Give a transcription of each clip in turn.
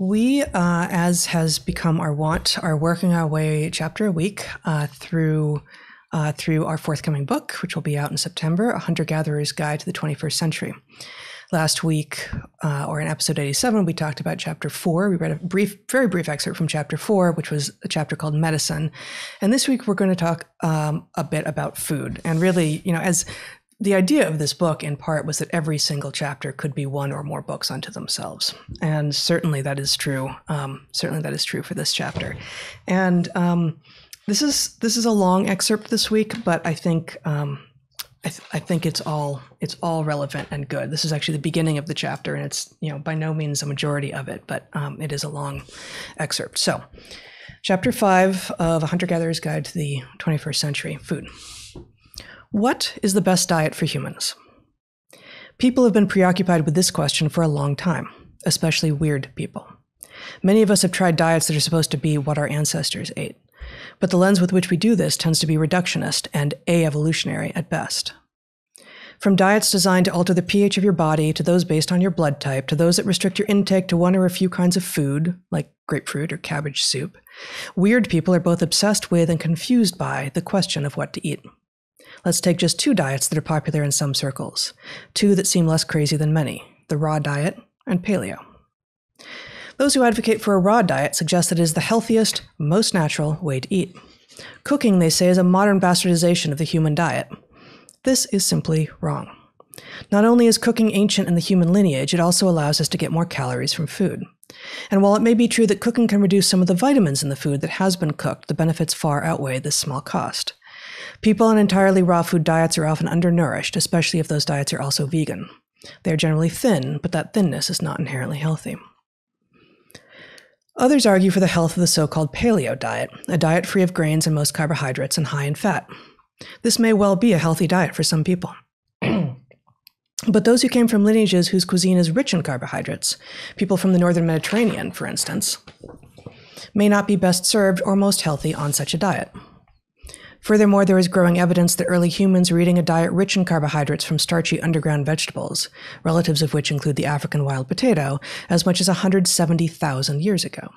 We, as has become our wont, are working our way chapter a week through our forthcoming book, which will be out in September, A Hunter-Gatherer's Guide to the 21st Century. Last week, or in episode 87, we talked about chapter 4. We read a very brief excerpt from chapter 4, which was a chapter called Medicine. And this week, we're going to talk a bit about food. And really, you know, as the idea of this book, in part, was that every single chapter could be one or more books unto themselves. And certainly that is true. Certainly that is true for this chapter. And this is a long excerpt this week, but I think... I think it's all relevant and good. This is actually the beginning of the chapter, and it's, you know, by no means a majority of it, but it is a long excerpt. So, chapter 5 of A Hunter-Gatherer's Guide to the 21st Century, Food. What is the best diet for humans? People have been preoccupied with this question for a long time, especially weird people. Many of us have tried diets that are supposed to be what our ancestors ate. But the lens with which we do this tends to be reductionist and a-evolutionary at best. From diets designed to alter the pH of your body, to those based on your blood type, to those that restrict your intake to one or a few kinds of food, like grapefruit or cabbage soup, weird people are both obsessed with and confused by the question of what to eat. Let's take just two diets that are popular in some circles, two that seem less crazy than many, the raw diet and paleo. Those who advocate for a raw diet suggest that it is the healthiest, most natural way to eat. Cooking, they say, is a modern bastardization of the human diet. This is simply wrong. Not only is cooking ancient in the human lineage, it also allows us to get more calories from food. And while it may be true that cooking can reduce some of the vitamins in the food that has been cooked, the benefits far outweigh this small cost. People on entirely raw food diets are often undernourished, especially if those diets are also vegan. They are generally thin, but that thinness is not inherently healthy. Others argue for the health of the so-called paleo diet, a diet free of grains and most carbohydrates and high in fat. This may well be a healthy diet for some people. But those who came from lineages whose cuisine is rich in carbohydrates, people from the northern Mediterranean, for instance, may not be best served or most healthy on such a diet. Furthermore, there is growing evidence that early humans were eating a diet rich in carbohydrates from starchy underground vegetables, relatives of which include the African wild potato, as much as 170,000 years ago.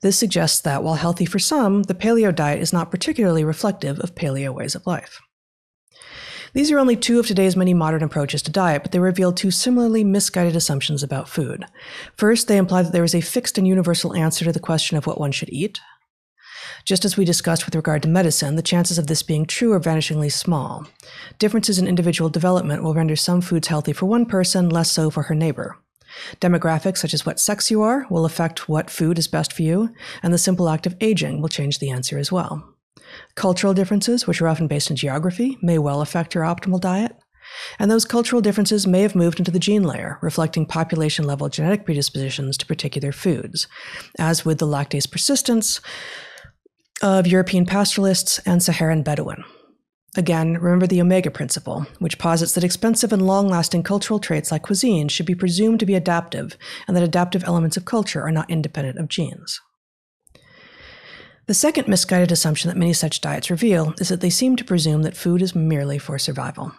This suggests that, while healthy for some, the paleo diet is not particularly reflective of paleo ways of life. These are only two of today's many modern approaches to diet, but they reveal two similarly misguided assumptions about food. First, they imply that there is a fixed and universal answer to the question of what one should eat. Just as we discussed with regard to medicine, the chances of this being true are vanishingly small. Differences in individual development will render some foods healthy for one person, less so for her neighbor. Demographics, such as what sex you are, will affect what food is best for you, and the simple act of aging will change the answer as well. Cultural differences, which are often based in geography, may well affect your optimal diet. And those cultural differences may have moved into the gene layer, reflecting population-level genetic predispositions to particular foods, as with the lactase persistence of European pastoralists and Saharan Bedouin. Again, remember the Omega Principle, which posits that expensive and long-lasting cultural traits like cuisine should be presumed to be adaptive, and that adaptive elements of culture are not independent of genes. The second misguided assumption that many such diets reveal is that they seem to presume that food is merely for survival.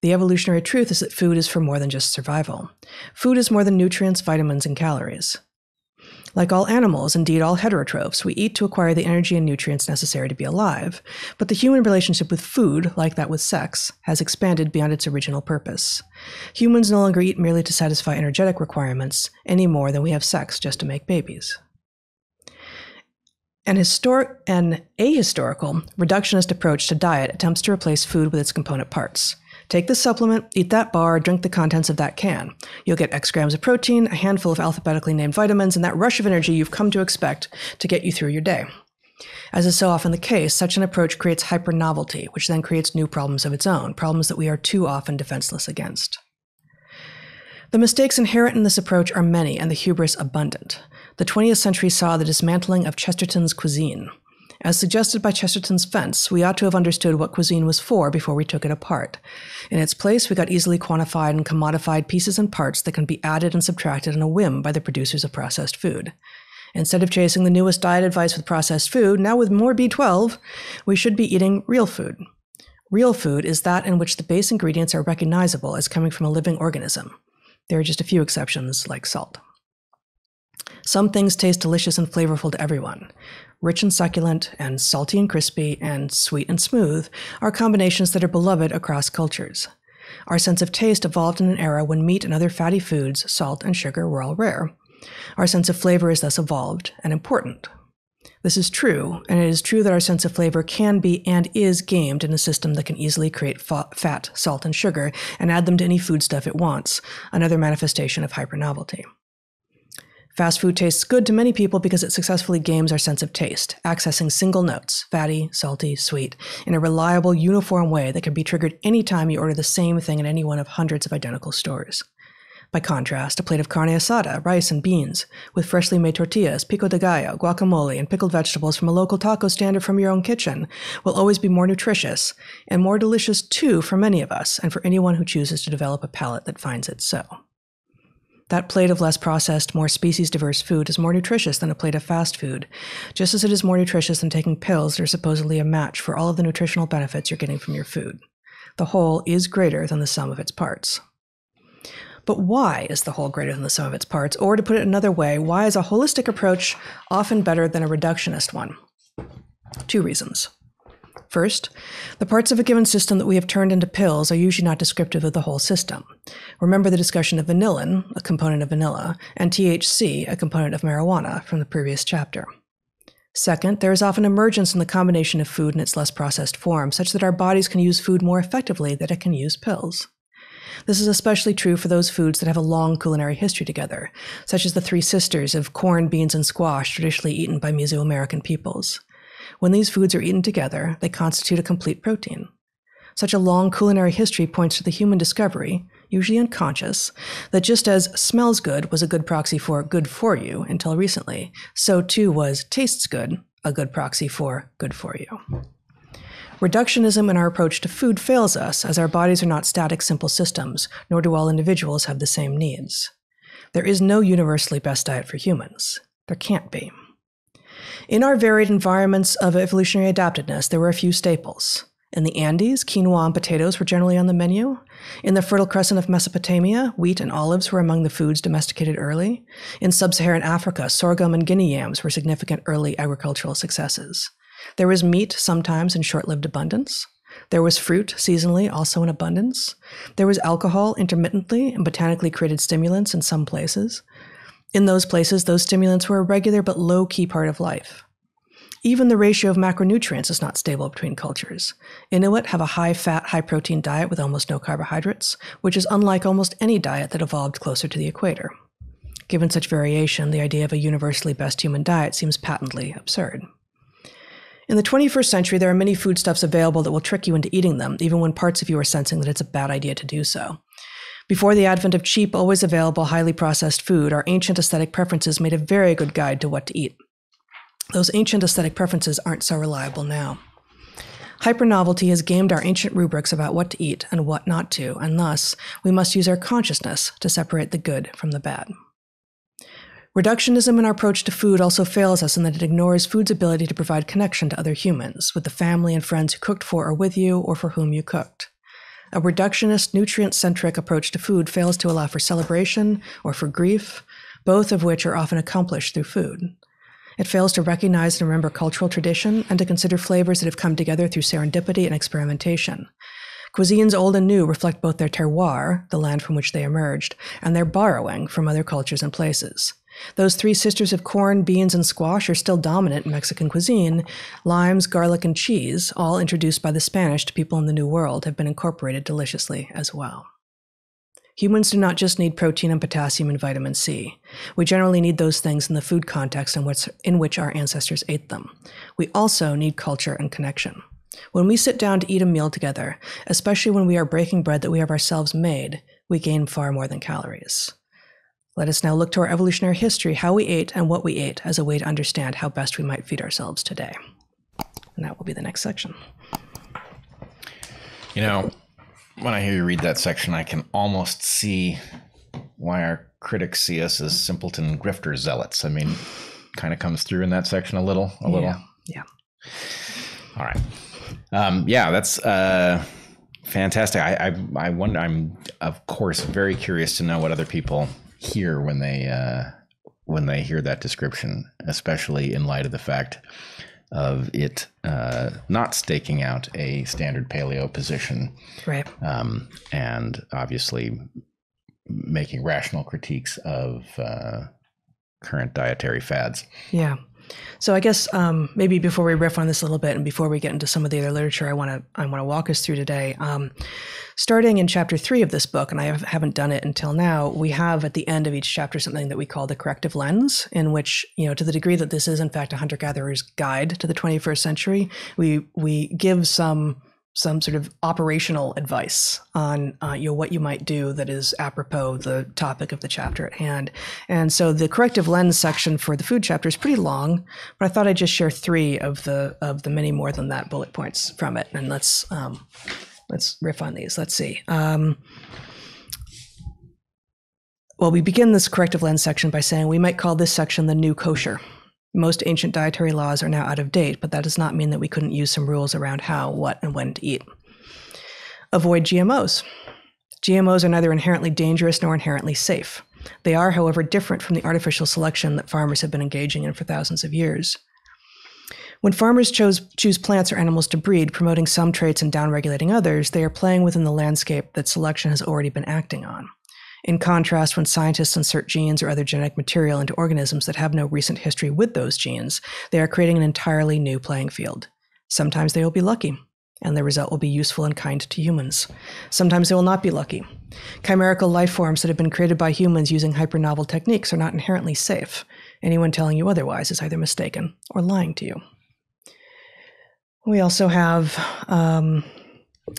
The evolutionary truth is that food is for more than just survival. Food is more than nutrients, vitamins, and calories. Like all animals, indeed all heterotrophs, we eat to acquire the energy and nutrients necessary to be alive, but the human relationship with food, like that with sex, has expanded beyond its original purpose. Humans no longer eat merely to satisfy energetic requirements, any more than we have sex just to make babies. An ahistorical, reductionist approach to diet attempts to replace food with its component parts. Take this supplement, eat that bar, drink the contents of that can. You'll get X grams of protein, a handful of alphabetically named vitamins, and that rush of energy you've come to expect to get you through your day. As is so often the case, such an approach creates hyper-novelty, which then creates new problems of its own, problems that we are too often defenseless against. The mistakes inherent in this approach are many, and the hubris abundant. The 20th century saw the dismantling of Chesterton's cuisine. As suggested by Chesterton's fence, we ought to have understood what cuisine was for before we took it apart. In its place, we got easily quantified and commodified pieces and parts that can be added and subtracted on a whim by the producers of processed food. Instead of chasing the newest diet advice with processed food, now with more B12, we should be eating real food. Real food is that in which the base ingredients are recognizable as coming from a living organism. There are just a few exceptions, like salt. Some things taste delicious and flavorful to everyone. Rich and succulent, and salty and crispy, and sweet and smooth are combinations that are beloved across cultures. Our sense of taste evolved in an era when meat and other fatty foods, salt and sugar were all rare. Our sense of flavor is thus evolved and important. This is true, and it is true that our sense of flavor can be and is gamed in a system that can easily create fat, salt, and sugar and add them to any foodstuff it wants, another manifestation of hypernovelty. Fast food tastes good to many people because it successfully games our sense of taste, accessing single notes, fatty, salty, sweet, in a reliable, uniform way that can be triggered any time you order the same thing at any one of hundreds of identical stores. By contrast, a plate of carne asada, rice and beans, with freshly made tortillas, pico de gallo, guacamole, and pickled vegetables from a local taco stand or from your own kitchen, will always be more nutritious, and more delicious too for many of us, and for anyone who chooses to develop a palate that finds it so. That plate of less processed, more species-diverse food is more nutritious than a plate of fast food, just as it is more nutritious than taking pills that are supposedly a match for all of the nutritional benefits you're getting from your food. The whole is greater than the sum of its parts. But why is the whole greater than the sum of its parts? Or to put it another way, why is a holistic approach often better than a reductionist one? Two reasons. First, the parts of a given system that we have turned into pills are usually not descriptive of the whole system. Remember the discussion of vanillin, a component of vanilla, and THC, a component of marijuana, from the previous chapter. Second, there is often emergence in the combination of food in its less processed form, such that our bodies can use food more effectively than it can use pills. This is especially true for those foods that have a long culinary history together, such as the three sisters of corn, beans, and squash traditionally eaten by Mesoamerican peoples. When these foods are eaten together, they constitute a complete protein. Such a long culinary history points to the human discovery, usually unconscious, that just as smells good was a good proxy for good for you until recently, so too was tastes good a good proxy for good for you. Reductionism in our approach to food fails us, as our bodies are not static, simple systems, nor do all individuals have the same needs. There is no universally best diet for humans. There can't be. In our varied environments of evolutionary adaptedness, there were a few staples. In the Andes, quinoa and potatoes were generally on the menu. In the Fertile Crescent of Mesopotamia, wheat and olives were among the foods domesticated early. In sub-Saharan Africa, sorghum and guinea yams were significant early agricultural successes. There was meat, sometimes in short-lived abundance. There was fruit, seasonally, also in abundance. There was alcohol, intermittently, and botanically created stimulants in some places. In those places, those stimulants were a regular but low-key part of life. Even the ratio of macronutrients is not stable between cultures. Inuit have a high-fat, high-protein diet with almost no carbohydrates, which is unlike almost any diet that evolved closer to the equator. Given such variation, the idea of a universally best human diet seems patently absurd. In the 21st century, there are many foodstuffs available that will trick you into eating them, even when parts of you are sensing that it's a bad idea to do so. Before the advent of cheap, always available, highly processed food, our ancient aesthetic preferences made a very good guide to what to eat. Those ancient aesthetic preferences aren't so reliable now. Hypernovelty has gamed our ancient rubrics about what to eat and what not to, and thus, we must use our consciousness to separate the good from the bad. Reductionism in our approach to food also fails us in that it ignores food's ability to provide connection to other humans, with the family and friends who cooked for or with you, or for whom you cooked. A reductionist, nutrient-centric approach to food fails to allow for celebration or for grief, both of which are often accomplished through food. It fails to recognize and remember cultural tradition and to consider flavors that have come together through serendipity and experimentation. Cuisines old and new reflect both their terroir, the land from which they emerged, and their borrowing from other cultures and places. Those three sisters of corn, beans, and squash are still dominant in Mexican cuisine. Limes, garlic, and cheese, all introduced by the Spanish to people in the New World, have been incorporated deliciously as well. Humans do not just need protein and potassium and vitamin C. We generally need those things in the food context in which our ancestors ate them. We also need culture and connection. When we sit down to eat a meal together, especially when we are breaking bread that we have ourselves made, we gain far more than calories. Let us now look to our evolutionary history, how we ate and what we ate, as a way to understand how best we might feed ourselves today. And that will be the next section. You know, when I hear you read that section, I can almost see why our critics see us as simpleton grifter zealots. I mean, kind of comes through in that section a little. Yeah. All right. Yeah, that's fantastic. I wonder, I'm of course very curious to know what other people hear when they when they hear that description, especially in light of the fact of it not staking out a standard paleo position. Right. And obviously making rational critiques of current dietary fads. Yeah. So I guess maybe before we riff on this a little bit and before we get into some of the other literature I want to walk us through today, starting in chapter 3 of this book, and I haven't done it until now, we have at the end of each chapter something that we call the corrective lens, in which, you know, to the degree that this is in fact a hunter-gatherer's guide to the 21st century, we give some sort of operational advice on you know, what you might do that is apropos the topic of the chapter at hand. And so the corrective lens section for the food chapter is pretty long, but I thought I'd just share 3 of the many more than that bullet points from it. And let's riff on these. Let's see. Well, we begin this corrective lens section by saying we might call this section the new kosher. Most ancient dietary laws are now out of date, but that does not mean that we couldn't use some rules around how, what, and when to eat. Avoid GMOs. GMOs are neither inherently dangerous nor inherently safe. They are, however, different from the artificial selection that farmers have been engaging in for thousands of years. When farmers choose plants or animals to breed, promoting some traits and downregulating others, they are playing within the landscape that selection has already been acting on. In contrast, when scientists insert genes or other genetic material into organisms that have no recent history with those genes, they are creating an entirely new playing field. Sometimes they will be lucky, and the result will be useful and kind to humans. Sometimes they will not be lucky. Chimerical life forms that have been created by humans using hypernovel techniques are not inherently safe. Anyone telling you otherwise is either mistaken or lying to you. We also have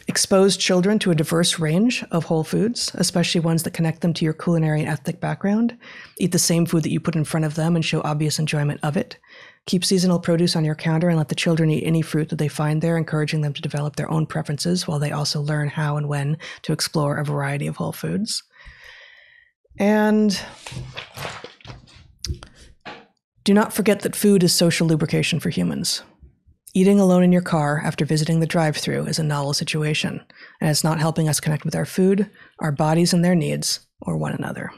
expose children to a diverse range of whole foods, especially ones that connect them to your culinary and ethnic background. Eat the same food that you put in front of them and show obvious enjoyment of it. Keep seasonal produce on your counter and let the children eat any fruit that they find there, encouraging them to develop their own preferences while they also learn how and when to explore a variety of whole foods. And do not forget that food is social lubrication for humans. Eating alone in your car after visiting the drive-thru is a novel situation, and it's not helping us connect with our food, our bodies and their needs, or one another.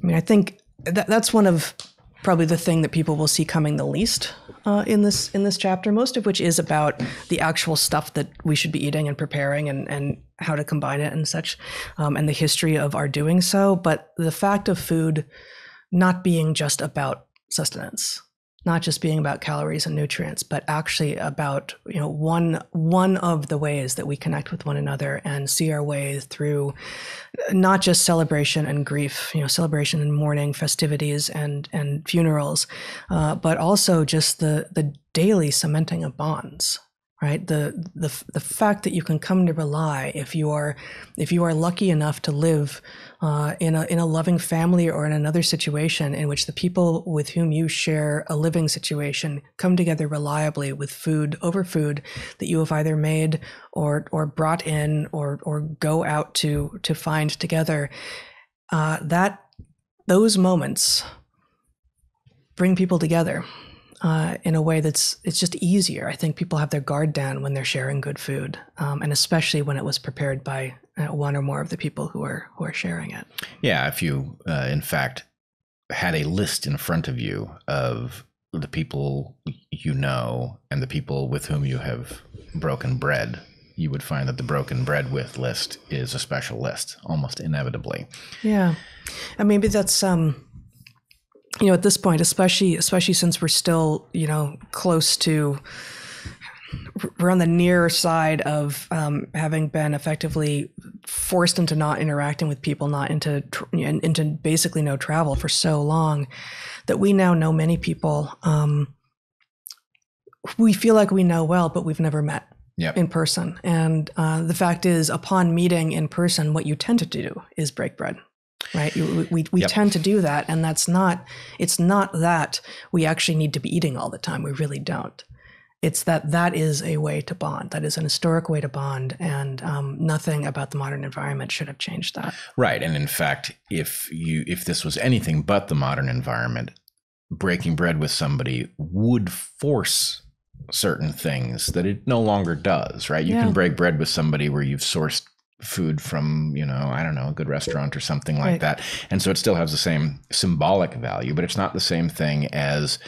I mean, I think that's one of probably the thing that people will see coming the least in this chapter, most of which is about the actual stuff that we should be eating and preparing and how to combine it and such, and the history of our doing so. But the fact of food not being just about sustenance, not just being about calories and nutrients, but actually about, you know, one of the ways that we connect with one another and see our way through not just celebration and grief, you know, celebration and mourning, festivities and funerals, but also just the daily cementing of bonds. Right, the fact that you can come to rely, if you are lucky enough to live in a loving family or in another situation in which the people with whom you share a living situation come together reliably with food over food that you have either made or brought in or go out to find together, that those moments bring people together. In a way it's just easier. I think people have their guard down when they're sharing good food, and especially when it was prepared by one or more of the people who are sharing it. Yeah, if you in fact had a list in front of you of the people you know and the people with whom you have broken bread, you would find that the broken bread with list is a special list, almost inevitably. Yeah, and maybe that's you know, at this point, especially since we're still, you know, close to, we're on the near side of having been effectively forced into not interacting with people, not into basically no travel for so long, that we now know many people we feel like we know well, but we've never met. Yep. In person. And the fact is, upon meeting in person, what you tend to do is break bread. Right. We yep. tend to do that. And it's not that we actually need to be eating all the time. We really don't. It's that is a way to bond. That is an historic way to bond. And nothing about the modern environment should have changed that. Right. And in fact, if this was anything but the modern environment, breaking bread with somebody would force certain things that it no longer does. Right. You yeah. can break bread with somebody where you've sourced food from, you know, I don't know, a good restaurant or something like that. And so it still has the same symbolic value, but it's not the same thing as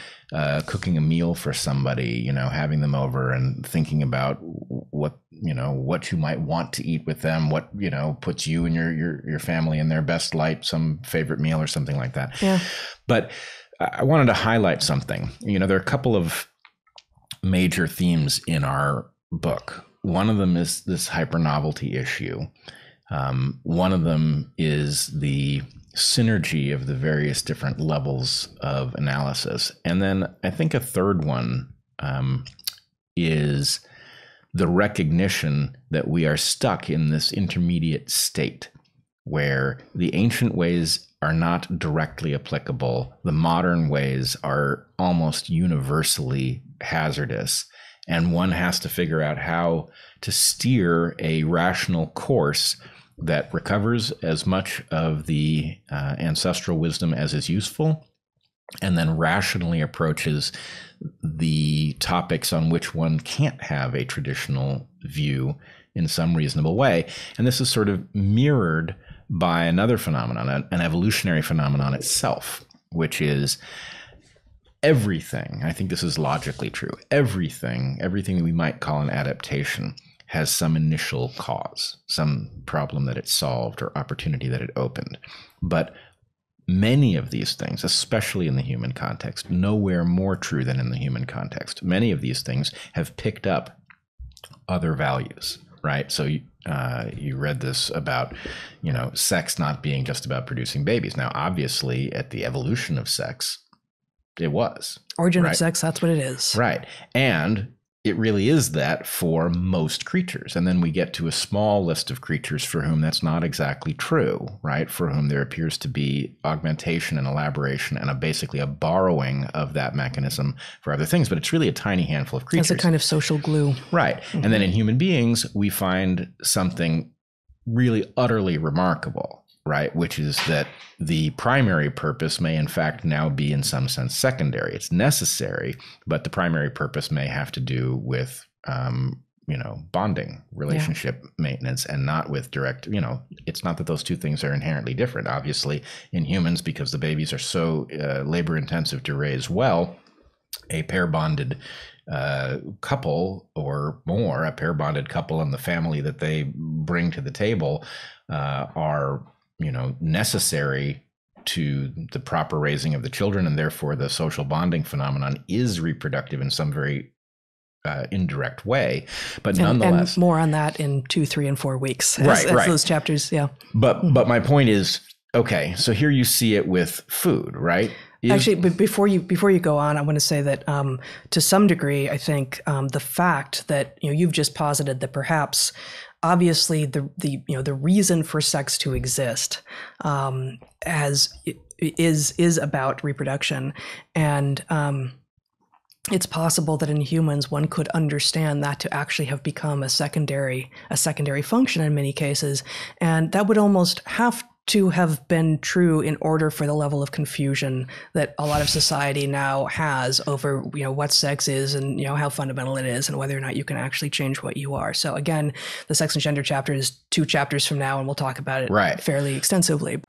cooking a meal for somebody, you know, having them over and thinking about what, you know, what you might want to eat with them, what, you know, puts you and your family in their best light, some favorite meal or something like that. Yeah. But I wanted to highlight something. You know, there are a couple of major themes in our book. One of them is this hypernovelty issue. One of them is the synergy of the various different levels of analysis. And then I think a third one is the recognition that we are stuck in this intermediate state where the ancient ways are not directly applicable. The modern ways are almost universally hazardous. And one has to figure out how to steer a rational course that recovers as much of the ancestral wisdom as is useful, and then rationally approaches the topics on which one can't have a traditional view in some reasonable way. And this is sort of mirrored by another phenomenon, an evolutionary phenomenon itself, which is everything, I think this is logically true, everything we might call an adaptation has some initial cause, some problem that it solved or opportunity that it opened. But many of these things, especially in the human context, nowhere more true than in the human context, many of these things have picked up other values, right? So you read this about, you know, sex not being just about producing babies. Now, obviously, at the evolution of sex, it was. Origin of sex, that's what it is. Right. And it really is that for most creatures. And then we get to a small list of creatures for whom that's not exactly true, right? For whom there appears to be augmentation and elaboration and basically a borrowing of that mechanism for other things. But it's really a tiny handful of creatures. That's a kind of social glue. Right. Mm-hmm. And then in human beings, we find something really utterly remarkable, right? Which is that the primary purpose may in fact now be in some sense secondary. It's necessary, but the primary purpose may have to do with, you know, bonding, relationship maintenance, and not with direct, you know, it's not that those two things are inherently different. Obviously in humans, because the babies are so labor intensive to raise well, a pair bonded couple or more, a pair bonded couple and the family that they bring to the table are, you know, necessary to the proper raising of the children, and therefore the social bonding phenomenon is reproductive in some very indirect way, but nonetheless. And more on that in 2, 3, and 4 weeks, as those chapters, yeah. But my point is, okay, so here you see it with food, right? Actually, but before you go on, I want to say that to some degree, I think the fact that, you know, you've just posited that perhaps obviously the reason for sex to exist is about reproduction, and it's possible that in humans one could understand that to actually have become a secondary function in many cases, and that would almost have to have been true in order for the level of confusion that a lot of society now has over, you know, what sex is and, you know, how fundamental it is and whether or not you can actually change what you are. So again, the sex and gender chapter is 2 chapters from now, and we'll talk about it fairly extensively.